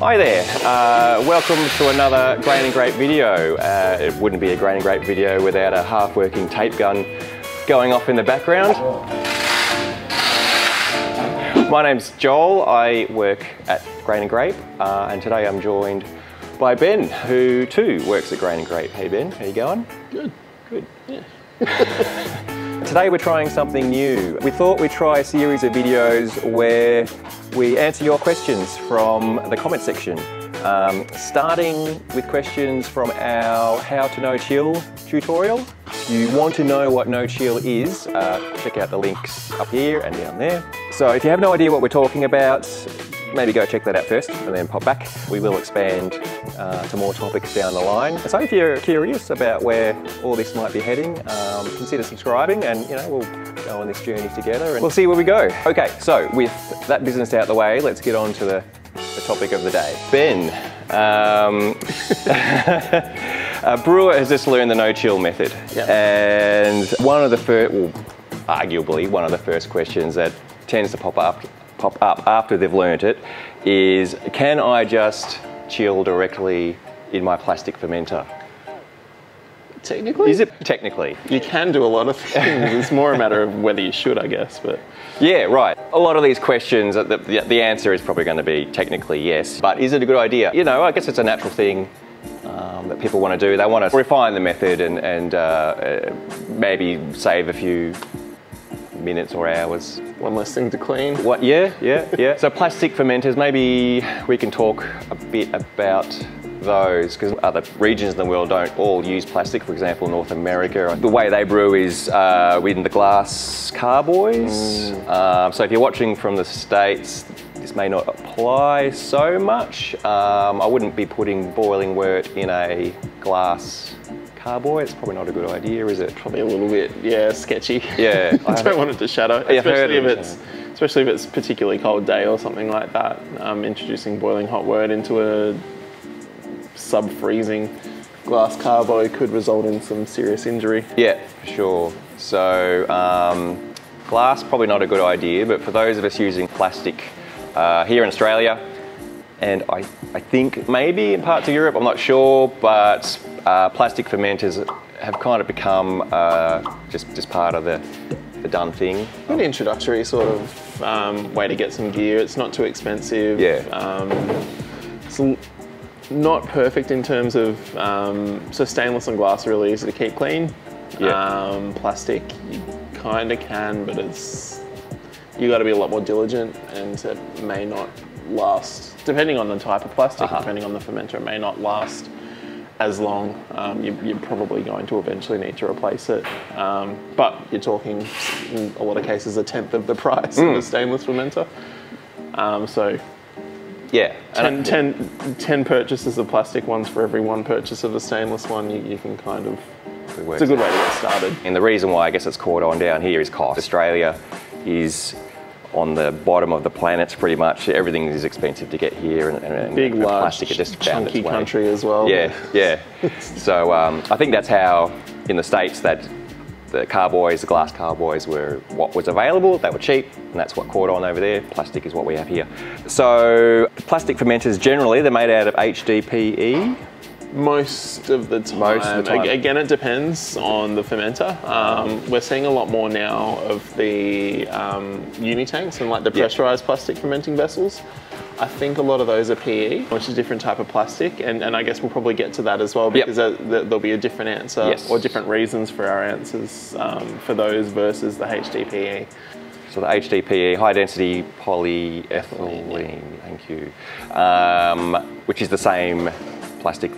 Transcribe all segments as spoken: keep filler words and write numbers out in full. Hi there, uh, welcome to another Grain and Grape video. Uh, it wouldn't be a Grain and Grape video without a half-working tape gun going off in the background. My name's Joel, I work at Grain and Grape, uh, and today I'm joined by Ben, who too works at Grain and Grape. Hey Ben, how you going? Good. Good. Yeah. Today we're trying something new. We thought we'd try a series of videos where we answer your questions from the comment section. Um, starting with questions from our How to No Chill tutorial. If you want to know what No Chill is, uh, check out the links up here and down there. So if you have no idea what we're talking about, maybe go check that out first and then pop back. We will expand uh, to more topics down the line. So if you're curious about where all this might be heading, um, consider subscribing and, you know, we'll go on this journey together and we'll see where we go. Okay, so with that business out the way, let's get on to the, the topic of the day. Ben, um, a brewer has just learned the no-chill method. Yep. And one of the first, well, arguably one of the first questions that tends to pop up pop up after they've learnt it is, can I just chill directly in my plastic fermenter? Technically? Is it technically? You can do a lot of things. It's more a matter of whether you should, I guess, but. Yeah, right. A lot of these questions, the, the, the answer is probably gonna be technically yes, but is it a good idea? You know, I guess it's a natural thing um, that people wanna do. They wanna refine the method and, and uh, uh, maybe save a few minutes or hours. One less thing to clean. What? Yeah, yeah, yeah. So plastic fermenters, maybe we can talk a bit about those, because other regions in the world don't all use plastic. For example, North America, the way they brew is uh, in the glass carboys. Mm. Um, so if you're watching from the States, this may not apply so much. Um, I wouldn't be putting boiling wort in a glass carboy. It's probably not a good idea, is it? Probably a little bit, yeah, sketchy. Yeah. I don't want it to shatter, especially if it's especially if it's a particularly cold day or something like that. Um, introducing boiling hot wort into a sub-freezing glass carboy could result in some serious injury. Yeah, sure. So um, glass, probably not a good idea, but for those of us using plastic uh, here in Australia, and I, I think maybe in parts of Europe, I'm not sure, but uh, plastic fermenters have kind of become uh, just, just part of the, the done thing. An introductory sort of um, way to get some gear. It's not too expensive. Yeah. Um, it's not perfect in terms of, um, so stainless and glass are really easy to keep clean. Yeah. Um, plastic, you kind of can, but it's, you got to be a lot more diligent and it may not last, depending on the type of plastic, uh-huh. depending on the fermenter, it may not last as long. Um, you, you're probably going to eventually need to replace it, um, but you're talking, in a lot of cases, a tenth of the price mm. of a stainless fermenter. Um, so, yeah, ten, ten, yeah. ten purchases of plastic ones for every one purchase of a stainless one, you, you can kind of, it it's a good way to get started. And the reason why I guess it's caught on down here is cost. Australia is on the bottom of the planet, pretty much. Everything is expensive to get here, and, and big, and large, plastic, it just chunky country as well. Yeah, yeah. So um, I think that's how, in the States, that the carboys, the glass carboys, were what was available. They were cheap, and that's what caught on over there. Plastic is what we have here. So plastic fermenters generally, they're made out of H D P E. Most of the time. Most of the time. Again, it depends on the fermenter. Um, we're seeing a lot more now of the um, uni tanks and like the pressurized yep. plastic fermenting vessels. I think a lot of those are P E, which is a different type of plastic, and, and I guess we'll probably get to that as well, because yep. there, there'll be a different answer yes. or different reasons for our answers um, for those versus the H D P E. So the H D P E, high density polyethylene, thank you, um, which is the same plastic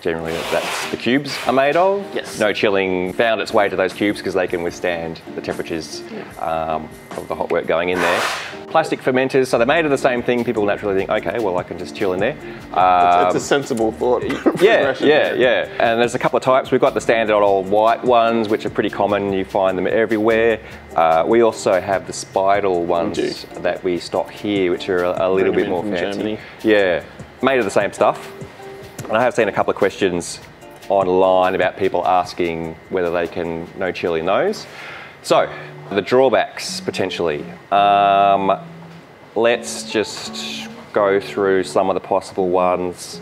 generally that's the cubes are made of. Yes. No chilling found its way to those cubes because they can withstand the temperatures yeah. um, of the hot wort going in there. Plastic fermenters, so they're made of the same thing. People naturally think, okay, well I can just chill in there. Um, it's, it's a sensible thought. Yeah, yeah, yeah. And there's a couple of types. We've got the standard old white ones, which are pretty common. You find them everywhere. Uh, we also have the Speidel ones that we stock here, which are a, a little bit more fancy. Germany. Yeah, made of the same stuff. And I have seen a couple of questions online about people asking whether they can no chill in those. So, the drawbacks potentially. Um, let's just go through some of the possible ones.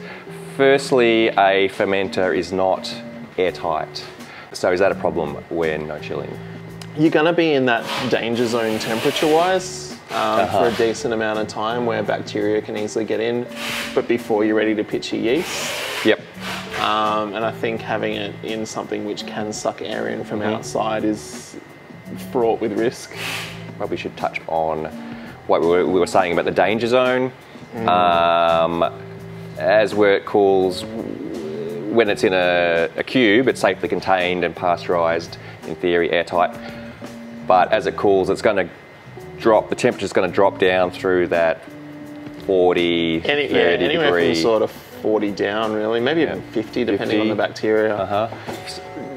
Firstly, a fermenter is not airtight. So is that a problem when no chilling? You're gonna be in that danger zone temperature-wise um, uh-huh. for a decent amount of time where bacteria can easily get in, but before you're ready to pitch your yeast. Yep. Um, and I think having it in something which can suck air in from mm-hmm. outside is fraught with risk. Probably should touch on what we were, we were saying about the danger zone. Mm. Um, as where it calls, when it's in a, a cube, it's safely contained and pasteurised, in theory airtight. But as it cools, it's going to drop, the temperature's going to drop down through that forty, Any, thirty yeah, anywhere degree. From sort of forty down really, maybe yeah. even fifty depending fifty. On the bacteria. Uh-huh.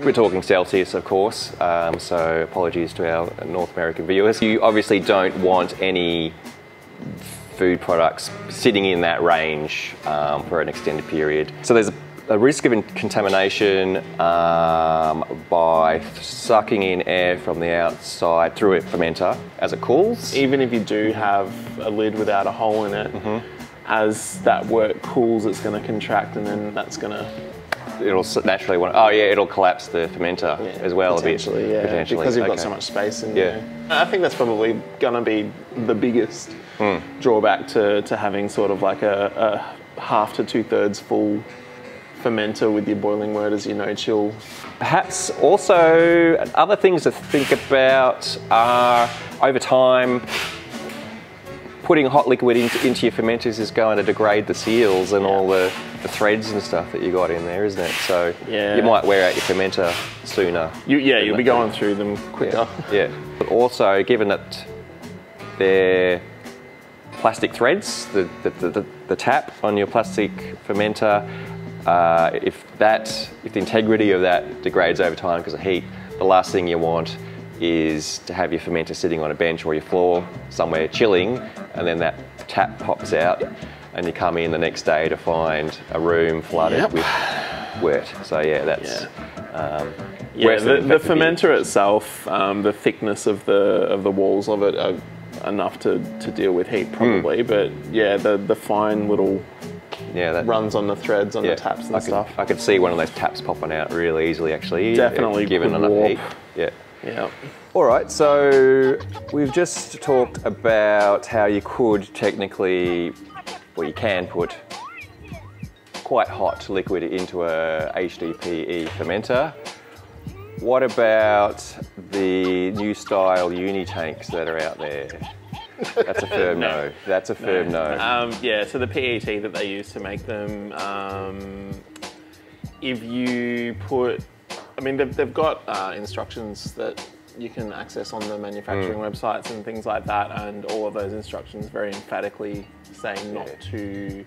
We're talking Celsius, of course, um, so apologies to our North American viewers. You obviously don't want any food products sitting in that range um, for an extended period. So there's a A risk of contamination um, by sucking in air from the outside through a fermenter as it cools. Even if you do have a lid without a hole in it, mm-hmm. as that wort cools, it's going to contract, and then that's going to... It'll naturally want... Oh yeah, it'll collapse the fermenter yeah, as well. Potentially, a bit. yeah. Potentially. Because you've okay. got so much space in yeah. there. I think that's probably going to be the biggest mm. drawback to, to having sort of like a, a half to two-thirds full fermenter with your boiling wort as you know chill. Perhaps also other things to think about are over time putting hot liquid into, into your fermenters is going to degrade the seals and yeah. all the, the threads and stuff that you got in there, isn't it? So yeah. you might wear out your fermenter sooner. You, yeah, you'll be going through them quicker. Yeah. yeah. But also given that they're plastic threads, the, the, the, the tap on your plastic fermenter, Uh, if that, if the integrity of that degrades over time because of heat, the last thing you want is to have your fermenter sitting on a bench or your floor somewhere chilling, and then that tap pops out and you come in the next day to find a room flooded yep. with wort. So yeah, that's yeah. Um, yeah, the, the fermenter it. itself, um, the thickness of the of the walls of it are enough to, to deal with heat probably, mm. but yeah, the the fine little Yeah, that runs on the threads on yeah, the taps and I could, stuff. I could see one of those taps popping out really easily, actually. Definitely, given enough heat. Yeah. Yeah. All right. So we've just talked about how you could technically, well, you can put quite hot liquid into a H D P E fermenter. What about the new style uni tanks that are out there? That's a firm no. no. That's a firm no. no. Um, yeah, so the P E T that they use to make them, um, if you put, I mean, they've, they've got uh, instructions that you can access on the manufacturing mm. websites and things like that, and all of those instructions very emphatically saying not yeah. to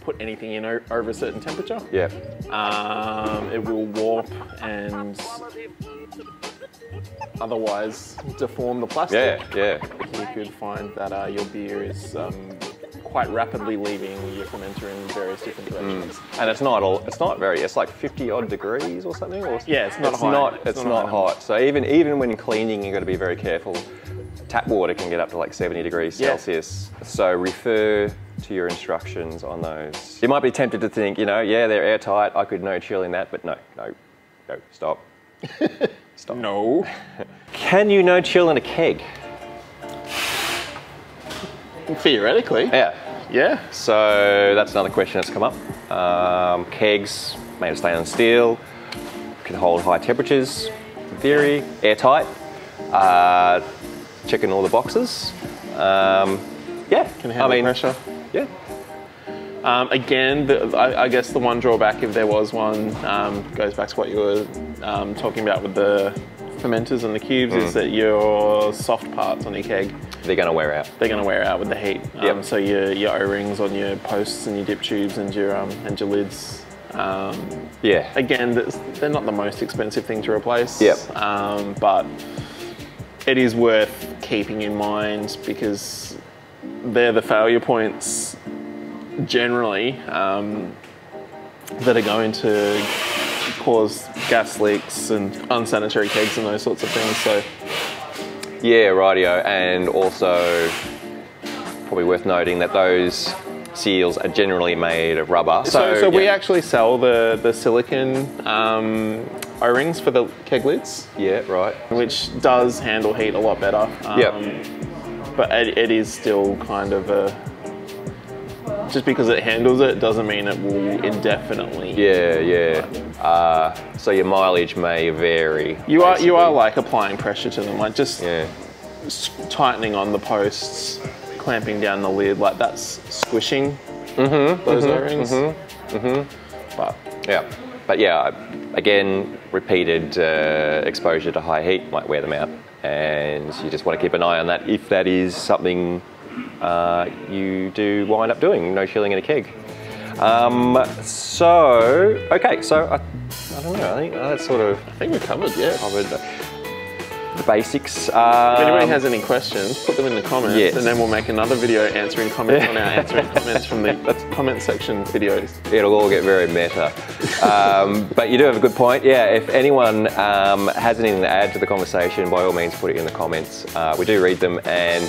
put anything in over a certain temperature. Yeah. Um, it will warp and otherwise deform the plastic. Yeah, yeah. You could find that uh, your beer is um, quite rapidly leaving your fermenter in various different directions. Mm. And it's not all, it's not very, it's like fifty odd degrees or something? Or yeah, it's not it's hot. Not, it's, it's not, not hot. So even, even when cleaning, you've got to be very careful. Tap water can get up to like seventy degrees yeah. Celsius. So refer to your instructions on those. You might be tempted to think, you know, yeah, they're airtight, I could no chill in that, but no, no, no, stop. Stop. No. Can you no chill in a keg? Theoretically. Yeah. Yeah. So that's another question that's come up. Um, kegs made of stainless steel can hold high temperatures. In theory, airtight. Uh, checking all the boxes. Um, yeah. Can handle I mean, pressure. Yeah. Um, again, the, I, I guess the one drawback, if there was one, um, goes back to what you were um, talking about with the fermenters and the cubes, mm. is that your soft parts on your keg, they're going to wear out. They're going to wear out with the heat. Um, yep. So your, your O-rings on your posts and your dip tubes and your um, and your lids. Um, yeah. Again, they're not the most expensive thing to replace. Yep. Um, but it is worth keeping in mind because they're the failure points generally um, that are going to cause gas leaks and unsanitary kegs and those sorts of things, so. Yeah, rightio, and also probably worth noting that those seals are generally made of rubber. So, so, so yeah. we actually sell the, the silicon um, O-rings for the keg lids. Yeah, right. Which does handle heat a lot better. Um, yep. But it, it is still kind of a... Just because it handles it doesn't mean it will indefinitely. Yeah, yeah. Uh, so your mileage may vary. You are basically. you are like applying pressure to them, like just yeah. tightening on the posts, clamping down the lid, like that's squishing mm-hmm, those mm-hmm, O-rings. Mm-hmm, mm-hmm. But yeah, but yeah, again, repeated uh, exposure to high heat might wear them out, and you just want to keep an eye on that if that is something. Uh, you do wind up doing no shilling in a keg. Um, so, okay, so I, I don't know, I think that's sort of... I think we're covered, yeah. Covered the basics. Um, if anybody has any questions, put them in the comments, yes. and then we'll make another video answering comments on our answering comments from the that's comment section videos. It'll all get very meta. Um, but you do have a good point. Yeah, if anyone um, has anything to add to the conversation, by all means, put it in the comments. Uh, we do read them, and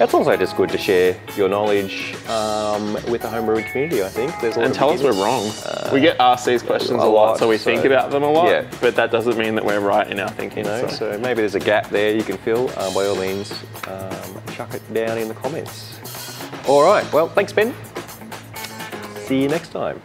it's also just good to share your knowledge um, with the homebrewing community, I think. There's a lot and of tell us we're wrong. Uh, we get asked these questions a, a lot, lot, so we so, think about them a lot, yeah. but that doesn't mean that we're right in our thinking. You know, so. so maybe there's a gap there you can fill. Uh, by all means, um, chuck it down in the comments. All right, well, thanks, Ben. See you next time.